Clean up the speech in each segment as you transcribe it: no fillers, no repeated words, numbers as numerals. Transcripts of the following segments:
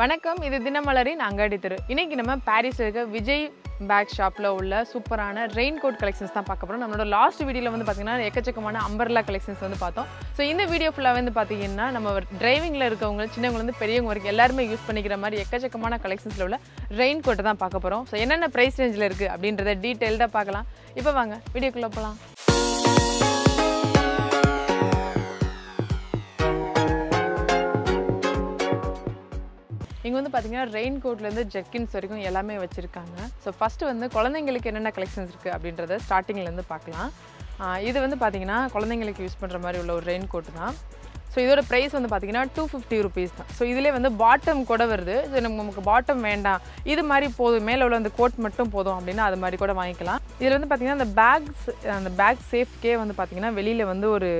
வணக்கம் இது தினமலரின் அங்காடி தெரு. இன்னைக்கு நம்ம பாரிஸ்ல இருக்க விஜய் பேக் ஷாப்ல உள்ள சூப்பரான ரெயின் கோட் கலெக்ஷன்ஸ் தான் பார்க்க போறோம். நம்மளோட லாஸ்ட் வீடியோல வந்து பாத்தீங்கன்னா எக்கச்சக்கமான அம்பர்லா கலெக்ஷன்ஸ் வந்து பார்த்தோம். சோ இந்த வீடியோ ஃபுல்லா வந்து பாத்தீங்கன்னா நம்ம டிரைவிங்ல இருக்கவங்க சின்னவங்க இருந்து பெரியவங்க வரைக்கும் எல்லாருமே யூஸ் பண்ணிக்கிற மாதிரி எக்கச்சக்கமான கலெக்ஷன்ஸ்ல உள்ள ரெயின் கோட்டை தான் பார்க்க போறோம். சோ என்னென்ன பிரைஸ் ரேஞ்சில இருக்கு அப்படின்றத டீடைல்டா பார்க்கலாம். இப்போ வாங்க வீடியோக்குள்ள போலாம். இங்க வந்து பாத்தீங்கன்னா ரெயின் கோட்ல இருந்து ஜெர்கின்ஸ் வரைக்கும் எல்லாமே வச்சிருக்காங்க. சோ ஃபர்ஸ்ட் வந்து குழந்தைங்களுக்கு என்னென்ன கலெக்ஷன்ஸ் இருக்கு அப்படின்றத ஸ்டார்டிங்ல இருந்து பார்க்கலாம். இது வந்து பாத்தீங்கன்னா குழந்தைங்களுக்கு யூஸ் பண்ற மாதிரி உள்ள ஒரு ரெயின் கோட் தான். சோ இதோட பிரைஸ் வந்து பாத்தீங்கன்னா 250 ரூபீஸ் தான். சோ இதுல வந்து பாட்டம் கூட வருது. சோ நமக்கு பாட்டம் வேண்டாம், இது மாதிரி போதும், மேல உள்ள அந்த கோட் மட்டும் போதும் அப்படின்னா அது மாதிரி கூட வாங்கிக்கலாம். இதுல வந்து பாத்தீங்கன்னா அந்த பேக் சேஃப்கே வந்து பாத்தீங்கன்னா வெளியில வந்து ஒரு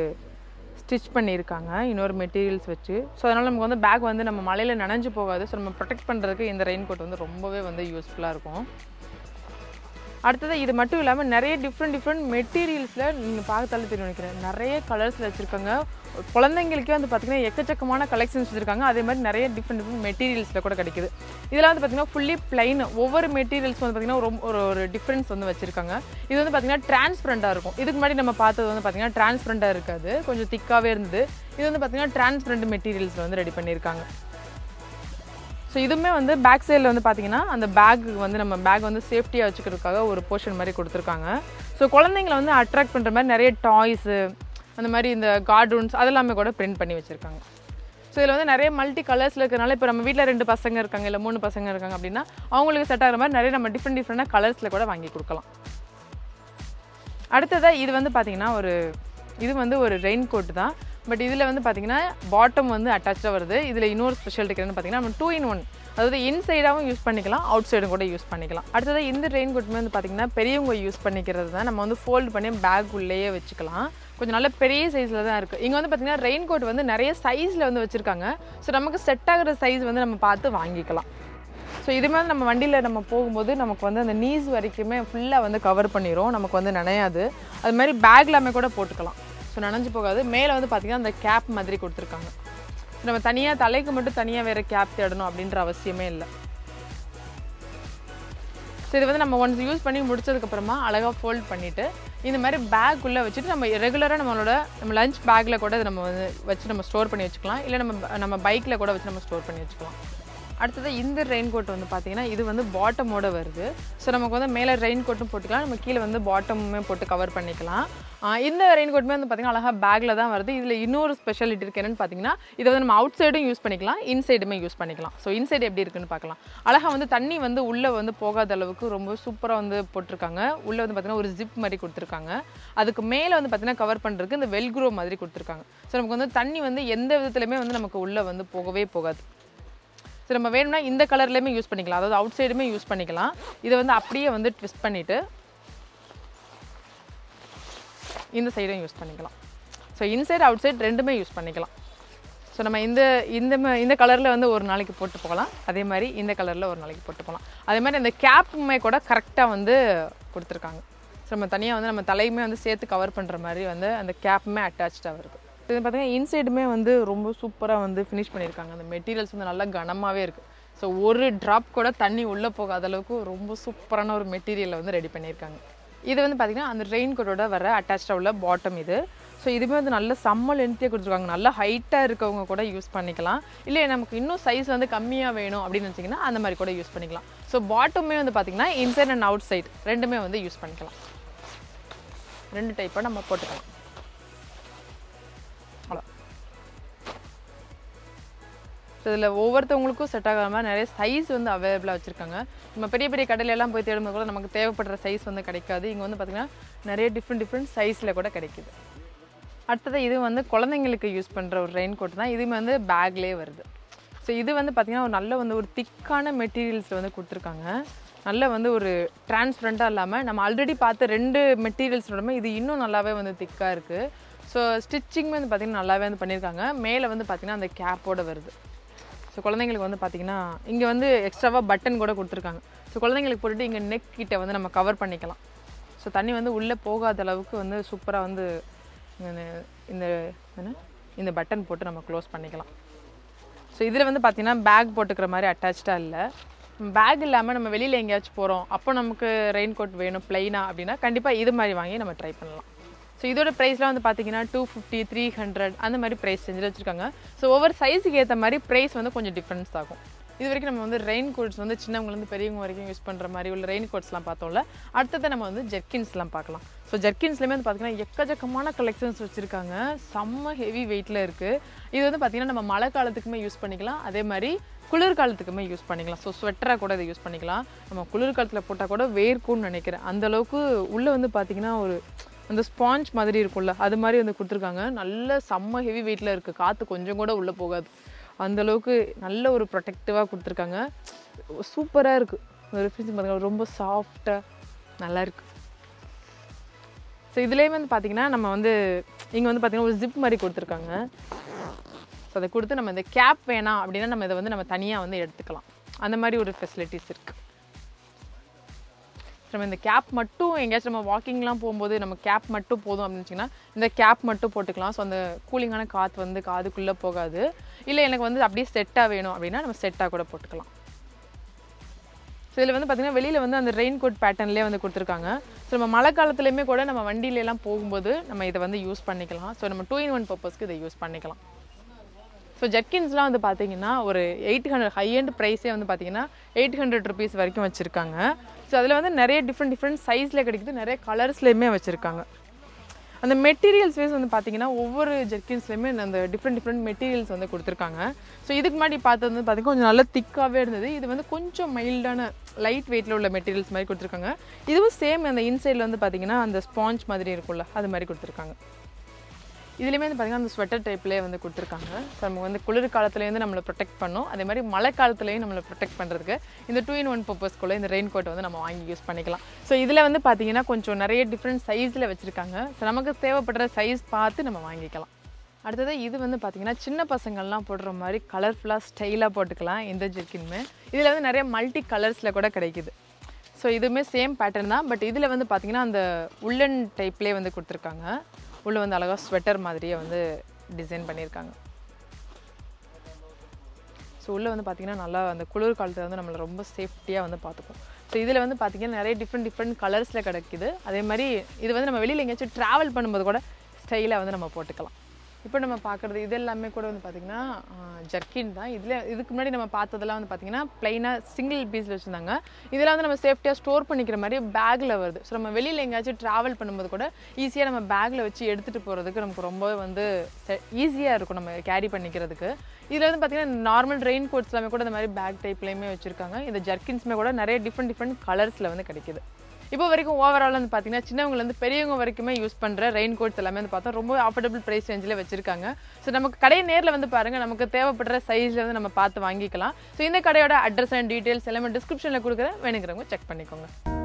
ஸ்டிச் பண்ணியிருக்காங்க இன்னொரு மெட்டீரியல்ஸ் வச்சு. ஸோ அதனால் நமக்கு வந்து பேக் வந்து நம்ம மழையில் நனைஞ்சு போகாது. ஸோ நம்ம ப்ரொடெக்ட் பண்ணுறதுக்கு இந்த ரெயின் கோட் வந்து ரொம்பவே வந்து யூஸ்ஃபுல்லாக இருக்கும். அடுத்தது இது மட்டும் இல்லாமல் நிறைய டிஃப்ரெண்ட் மெட்டீரியல்ஸில் நீங்கள் பார்த்தாலும் தெரியும் நினைக்கிறேன், நிறைய கலர்ஸில் வச்சுருக்காங்க. குழந்தைங்களுக்கே வந்து பார்த்திங்கன்னா எக்கச்சக்கமான கலெக்ஷன்ஸ் வச்சுருக்காங்க. அதே மாதிரி நிறைய டிஃப்ரெண்ட் மெட்டீரியல்ஸில் கூட கிடைக்குது. இதெல்லாம் வந்து பார்த்திங்கன்னா ஃபுல்லி பிளைன், ஒவ்வொரு மெட்டீரியல்ஸ் வந்து பார்த்திங்கன்னா ஒரு டிஃப்ரென்ஸ் வந்து வச்சுருக்காங்க. இது வந்து பார்த்திங்கன்னா டிரான்ஸ்பரண்ட்டாக இருக்கும். இதுக்கு முன்னாடி நம்ம பார்த்தது வந்து பார்த்திங்கன்னா டிரான்ஸ்பரண்ட்டாக இருக்காது, கொஞ்சம் திக்காகவே இருந்தது. இது வந்து பார்த்திங்கன்னா டிரான்ஸ்பரண்ட் மெட்டீரியல்ஸில் வந்து ரெடி பண்ணியிருக்காங்க. ஸோ இதுவுமே வந்து பேக் சைடில் வந்து பார்த்திங்கன்னா அந்த பேக்கு வந்து நம்ம பேக் வந்து சேஃப்டியாக வச்சுக்கிறதுக்காக ஒரு போர்ஷன் மாதிரி கொடுத்துருக்காங்க. ஸோ குழந்தைங்களை வந்து அட்ராக்ட் பண்ணுற மாதிரி நிறைய டாய்ஸு, அந்த மாதிரி இந்த கார்டூன்ஸ் அதெல்லாமே கூட பிரிண்ட் பண்ணி வச்சுருக்காங்க. ஸோ இதில் வந்து நிறைய மல்டி கலர்ஸில் இருக்கிறனால இப்போ நம்ம வீட்டில் 2 பசங்க இருக்காங்க இல்லை 3 பசங்க இருக்காங்க அப்படின்னா அவங்களுக்கு செட் ஆகிற மாதிரி நிறைய நம்ம டிஃப்ரெண்டாக கலர்ஸில் கூட வாங்கி கொடுக்கலாம். அடுத்ததாக இது வந்து பார்த்திங்கன்னா இது வந்து ஒரு ரெயின் கோட் தான். பட் இதில் வந்து பார்த்திங்கன்னா பாட்டம் வந்து அட்டாச்சாக வருது. இதில் இன்னொரு ஸ்பெஷல் டிக்கெட்னு பார்த்திங்கன்னா நம்ம 2 in 1, அதாவது இன்சைடாகவும் யூஸ் பண்ணிக்கலாம், அவுட் சைடும் கூட யூஸ் பண்ணிக்கலாம். அடுத்தது இந்த ரெயின் கோட்டுமே வந்து பார்த்திங்கன்னா பெரியவங்க யூஸ் பண்ணிக்கிறது தான். நம்ம வந்து ஃபோல்டு பண்ணி பேக் உள்ளேயே வச்சுக்கலாம். கொஞ்சம் நல்ல பெரிய சைஸில் தான் இருக்குது. இங்கே வந்து பார்த்திங்கன்னா ரெயின் கோட் வந்து நிறைய சைஸில் வந்து வச்சுருக்காங்க. ஸோ நமக்கு செட் ஆகிற சைஸ் வந்து நம்ம பார்த்து வாங்கிக்கலாம். ஸோ இது மாதிரி நம்ம வண்டியில் நம்ம போகும்போது நமக்கு வந்து அந்த நீஸ் வரைக்குமே ஃபுல்லாக வந்து கவர் பண்ணிடும், நமக்கு வந்து நனையாது. அது மாதிரி பேக் எல்லாமே கூட போட்டுக்கலாம். ஸோ நனைஞ்சு போகாது. மேலே வந்து பார்த்திங்கன்னா அந்த கேப் மாதிரி கொடுத்துருக்காங்க. நம்ம தனியாக தலைக்கு மட்டும் தனியாக வேறு கேப் தேடணும் அப்படின்ற அவசியமே இல்லை. ஸோ இது வந்து நம்ம ஒன்ஸ் யூஸ் பண்ணி முடிச்சதுக்கப்புறமா அழகாக ஃபோல்ட் பண்ணிவிட்டு இந்த மாதிரி பேக் உள்ளே வச்சுட்டு நம்ம ரெகுலராக நம்ம லஞ்ச் பேக்கில் கூட நம்ம வந்து வச்சு நம்ம ஸ்டோர் பண்ணி வச்சுக்கலாம். இல்லை நம்ம பைக்கில் கூட வச்சு நம்ம ஸ்டோர் பண்ணி வச்சுக்கலாம். அடுத்தது இந்த ரெயின் கோட் வந்து பார்த்திங்கன்னா இது வந்து பாட்டமோடு வருது. ஸோ நமக்கு வந்து மேலே ரெயின் கோட்டும் போட்டுக்கலாம், நம்ம கீழே வந்து பாட்டமுமே போட்டு கவர் பண்ணிக்கலாம். இந்த ரெயின் கோட்டுமே வந்து பார்த்திங்கன்னா அழகாக பேக்கில் தான் வருது. இதில் இன்னொரு ஸ்பெஷாலிட்டி இருக்குது. என்னென்னு பார்த்திங்கன்னா இதை வந்து நம்ம அவுட் சைடும் யூஸ் பண்ணிக்கலாம், இன்சைடுமே யூஸ் பண்ணிக்கலாம். ஸோ இன்சைடு எப்படி இருக்குன்னு பார்க்கலாம். அழகாக வந்து தண்ணி வந்து உள்ளே வந்து போகாத அளவுக்கு ரொம்ப சூப்பராக வந்து போட்டிருக்காங்க. உள்ளே வந்து பார்த்திங்கன்னா ஒரு ஜிப் மாதிரி கொடுத்துருக்காங்க. அதுக்கு மேலே வந்து பார்த்திங்கன்னா கவர் பண்ணுறதுக்கு இந்த வெல்க்ரோ மாதிரி கொடுத்துருக்காங்க. ஸோ நமக்கு வந்து தண்ணி வந்து எந்த விதத்துலையுமே வந்து நமக்கு உள்ளே வந்து போகவே போகாது. ஸோ நம்ம வேணும்னா இந்த கலர்லேயுமே யூஸ் பண்ணிக்கலாம், அதாவது அவுட் சைடுமே யூஸ் பண்ணிக்கலாம். இதை வந்து அப்படியே வந்து ட்விஸ்ட் பண்ணிவிட்டு இந்த சைடும் யூஸ் பண்ணிக்கலாம். ஸோ இன்சைடு அவுட் சைடு ரெண்டுமே யூஸ் பண்ணிக்கலாம். ஸோ நம்ம இந்த கலரில் வந்து ஒரு நாளைக்கு போட்டு போகலாம், அதே மாதிரி இந்த கலரில் ஒரு நாளைக்கு போட்டு போகலாம். அதே மாதிரி அந்த கேப்புமே கூட கரெக்டாக வந்து கொடுத்துருக்காங்க. ஸோ நம்ம தனியாக வந்து நம்ம தலையுமே வந்து சேர்த்து கவர் பண்ணுற மாதிரி வந்து அந்த கேப்புமே அட்டாச்சாக வருது. இது பார்த்திங்கன்னா இன்சைடுமே வந்து ரொம்ப சூப்பராக வந்து ஃபினிஷ் பண்ணியிருக்காங்க. அந்த மெட்டீரியல்ஸ் வந்து நல்லா கனமாகவே இருக்குது. ஸோ ஒரு ட்ராப் கூட தண்ணி உள்ளே போகாத அளவுக்கு ரொம்ப சூப்பரான ஒரு மெட்டீரியலை வந்து ரெடி பண்ணியிருக்காங்க. இது வந்து பார்த்திங்கன்னா அந்த ரெயின் கோட்டோட வர அட்டாச்சாக உள்ள பாட்டம் இது. ஸோ இதுவுமே வந்து நல்ல செம்ம லென்த்தே கொடுத்துருக்காங்க. நல்லா ஹைட்டாக இருக்கவங்க கூட யூஸ் பண்ணிக்கலாம். இல்லை நமக்கு இன்னும் சைஸ் வந்து கம்மியாக வேணும் அப்படின்னு நினச்சிங்கன்னா அந்த மாதிரி கூட யூஸ் பண்ணிக்கலாம். ஸோ பாட்டமே வந்து பார்த்திங்கன்னா இன்சைட் அண்ட் அவுட் சைட் ரெண்டுமே வந்து யூஸ் பண்ணிக்கலாம். ரெண்டு டைப்பாக நம்ம போட்டுக்கலாம். ஸோ இதில் ஒவ்வொருத்தவங்களுக்கும் செட் ஆகிற மாதிரி நிறைய சைஸ் வந்து அவைலபிளாக வச்சுருக்காங்க. நம்ம பெரிய கடையிலெல்லாம் போய் தேடும்போது கூட நமக்கு தேவைப்படுற சைஸ் வந்து கிடைக்காது. இங்கே வந்து பார்த்திங்கன்னா நிறைய டிஃப்ரெண்ட் சைஸில் கூட கிடைக்கிது. அடுத்தது இது வந்து குழந்தைங்களுக்கு யூஸ் பண்ணுற ஒரு ரெயின் கோட் தான். இதுவுமே வந்து பேக்லேயே வருது. ஸோ இது வந்து பார்த்திங்கன்னா ஒரு நல்ல வந்து ஒரு திக்கான மெட்டீரியல்ஸில் வந்து கொடுத்துருக்காங்க. நல்ல வந்து ஒரு டிரான்ஸ்பரண்ட்டாக இல்லாமல் நம்ம ஆல்ரெடி பார்த்த 2 மெட்டீரியல்ஸோடமே இது இன்னும் நல்லாவே வந்து திக்காக இருக்குது. ஸோ ஸ்டிச்சிங்மே வந்து பார்த்திங்கன்னா நல்லாவே வந்து பண்ணியிருக்காங்க. மேலே வந்து பார்த்திங்கன்னா அந்த கேப்போடு வருது. ஸோ குழந்தைங்களுக்கு வந்து பார்த்திங்கன்னா இங்கே வந்து எக்ஸ்ட்ராவாக பட்டன் கூட கொடுத்துருக்காங்க. ஸோ குழந்தைங்களுக்கு போட்டுட்டு இங்கே நெக் கிட்ட வந்து நம்ம கவர் பண்ணிக்கலாம். ஸோ தண்ணி வந்து உள்ளே போகாத அளவுக்கு வந்து சூப்பராக வந்து இந்த பட்டன் போட்டு நம்ம க்ளோஸ் பண்ணிக்கலாம். So this is the bag attached bag இல்லாம நம்ம வெளியில எங்கயாச்சு போறோம் அப்ப நமக்கு ரெயின்கோட் வேணும் ப்ளைனா அப்படினா கண்டிப்பா இது மாதிரி வாங்கி நம்ம ட்ரை பண்ணலாம் சோ இதோட பிரைஸ்லாம் வந்து பாத்தீங்கன்னா 250 300 அந்த மாதிரி பிரைஸ் செஞ்சு வச்சிருக்காங்க சோ ஒவ்வொரு சைஸ்க்கு ஏத்த மாதிரி பிரைஸ் வந்து கொஞ்சம் டிஃபரன்ஸ் ஆகும் இதுவரைக்கும் நம்ம வந்து ரெயின்கோட்ஸ் வந்து சின்னவங்க இருந்து பெரியவங்க வரைக்கும் யூஸ் பண்ற மாதிரி உள்ள ரெயின்கோட்ஸ்லாம் பார்த்தோம்ல அடுத்து நம்ம வந்து ஜெர்கின்ஸ்லாம் பார்க்கலாம் சோ ஜெர்கின்ஸ்லயே வந்து பாத்தீங்கன்னா எக்கச்சக்கமான கலெக்ஷன்ஸ் வச்சிருக்காங்க செம்ம ஹெவி வெயிட்ல இருக்கு இது வந்து பாத்தீங்கன்னா நம்ம மழை காலத்துக்குமே யூஸ் பண்ணிக்கலாம் அதே மாதிரி குளிர் காலத்துக்குமே யூஸ் பண்ணிக்கலாம் சோ ஸ்வெட்டரா கூட இத யூஸ் பண்ணிக்கலாம் நம்ம குளிர் காலத்துல போட்டா கூட வேர்க்கும்னு நினைக்கிறேன் அந்த அளவுக்கு உள்ள வந்து பாத்தீங்கன்னா ஒரு அந்த ஸ்பாஞ்ச் மாதிரி இருக்கும்ல அது மாதிரி வந்து கொடுத்திருக்காங்க நல்ல செம்ம ஹெவி வெயிட்ல இருக்கு காத்து கொஞ்சம் கூட உள்ள போகாது அந்த அளவுக்கு நல்ல ஒரு ப்ரொடெக்டிவா கொடுத்திருக்காங்க சூப்பரா இருக்கு ஒரு ஃபினிஷ் பாருங்க ரொம்ப சாஃப்ட்டா நல்லா இருக்கு சோ இதுலயே வந்து பாத்தீங்கன்னா நம்ம வந்து இங்க வந்து பாத்தீங்கன்னா ஒரு ஜிப் மாதிரி கொடுத்திருக்காங்க So, we have a cap and we have a cap. That's the facilities. So, we have a cap and we have a cap. This cap is a cooling car. If you have a set, we have a set. So, we have a raincoat pattern. So, we use it 2-in-1 purpose. So Jetkins la வந்து பாத்தீங்கன்னா ஒரு 800 high end price வந்து பாத்தீங்கன்னா 800 rupees வரைக்கும் வச்சிருக்காங்க so அதுல வந்து நிறைய different sizeல கிடைக்குது நிறைய colorsலயுமே வச்சிருக்காங்க அந்த materials wise வந்து பாத்தீங்கன்னா ஒவ்வொரு Jerkinsலயுமே அந்த different materials வந்து கொடுத்திருக்காங்க சோ இதுக்கு முன்னாடி பார்த்தது வந்து பாத்தீங்க கொஞ்சம் நல்ல திக்காவே இருந்தது இது வந்து கொஞ்சம் மைல்டான light weightல உள்ள materials மாதிரி கொடுத்திருக்காங்க இதுவும் சேம் அந்த இன்சைடுல வந்து பாத்தீங்கன்னா அந்த sponge மாதிரி இருக்கும்ல அது மாதிரி கொடுத்திருக்காங்க இதுலயே வந்து பாத்தீங்கன்னா அந்த ஸ்வெட்டர் டைப்லயே வந்து கொடுத்திருக்காங்க சோ நம்ம வந்து குளிர் காலத்துல வந்து நம்மள ப்ரொடெக்ட் பண்ணோம் அதே மாதிரி மழை காலத்துலயே நம்மள ப்ரொடெக்ட் பண்றதுக்கு இந்த 2-in-1 பர்பஸ் கூட இந்த ரெயின் கோட் வந்து நம்ம வாங்கி யூஸ் பண்ணிக்கலாம் சோ இதுல வந்து பாத்தீங்கன்னா கொஞ்சம் நிறைய டிஃபரண்ட் சைஸ்ல வச்சிருக்காங்க சோ நமக்கு தேவைப்படுற சைஸ் பார்த்து நம்ம வாங்கிக்கலாம் அடுத்து இது வந்து பாத்தீங்கன்னா சின்ன பசங்கள்லாம் போடுற மாதிரி கலர்ஃபுல்லா ஸ்டைலா போட்டுக்கலாம் இந்த ஜெர்கின்மே இதுல வந்து நிறைய மல்டி கலர்ஸ்ல கூட கிடைக்குது சோ இதுமே சேம் பேட்டர்ன் தான் பட் இதுல வந்து பாத்தீங்கன்னா அந்த உள்ளன் டைப்லயே வந்து கொடுத்திருக்காங்க உள்ள வந்து அழகா ஸ்வெட்டர் மாதிரியே வந்து டிசைன் பண்ணிருக்காங்க சோ உள்ள வந்து பாத்தீங்கன்னா நல்லா அந்த குளிர் காலத்துல வந்து நம்மள ரொம்ப சேஃப்டியா வந்து பாத்துக்கும் சோ இதுல வந்து பாத்தீங்கன்னா நிறைய டிஃபரண்ட் கலர்ஸ்ல கிடைக்குது அதே மாதிரி இது வந்து நம்ம வெளியில எங்கயாச்சும் டிராவல் பண்ணும்போது கூட ஸ்டைலா வந்து நம்ம போட்டுக்கலாம் இப்போ நம்ம பார்க்கிறது இதெல்லாம் கூட வந்து பாத்தீங்கன்னா ஜர்கின் தான் இதுல இதுக்கு முன்னாடி நம்ம பார்த்ததெல்லாம் வந்து பாத்தீங்கன்னா ப்ளைனா சிங்கிள் பீஸ்ல வச்சிருந்தாங்க இதெல்லாம் வந்து நம்ம சேஃப்டியா ஸ்டோர் பண்ணிக்கிற மாதிரி பேக்ல வருது சோ நம்ம வெளியில எங்கயாச்சும் டிராவல் பண்ணும்போது கூட ஈஸியா நம்ம பேக்ல வச்சு எடுத்துட்டு போறதுக்கு நமக்கு ரொம்ப வந்து ஈஸியா இருக்கும் நம்ம கேரி பண்ணிக்கிறதுக்கு இதுல வந்து பாத்தீங்கன்னா நார்மல் ரெயின் கோட்ஸ்லாமே கூட இந்த மாதிரி பேக் டைப்லயே வச்சிருக்காங்க இந்த ஜர்கின்ஸ்மே கூட நிறைய டிஃபரண்ட் கலர்ஸ்ல வந்து கிடைக்குது இப்போ வரைக்கும் ஓவரால் வந்து பாத்தீங்கன்னா சின்னவங்க இருந்து பெரியவங்க வரைக்கும் யூஸ் பண்ற ரெயின் கோட்ஸ் எல்லாமே வந்து பார்த்தா ரொம்ப அஃபோர்டபிள் பிரைஸ் ரேஞ்சில வச்சிருக்காங்க சோ நமக்கு கடை நேர்ல வந்து பாருங்க நமக்கு தேவைப்படுற சைஸ்ல வந்து நம்ம பார்த்து வாங்கிக்கலாம் சோ இந்த கடையோட அட்ரஸ் அண்ட் டீடைல்ஸ் எல்லாமே டிஸ்கிரிப்ஷன்ல கொடுக்கறேன் வேணுங்கறவங்க செக் பண்ணிக்கோங்க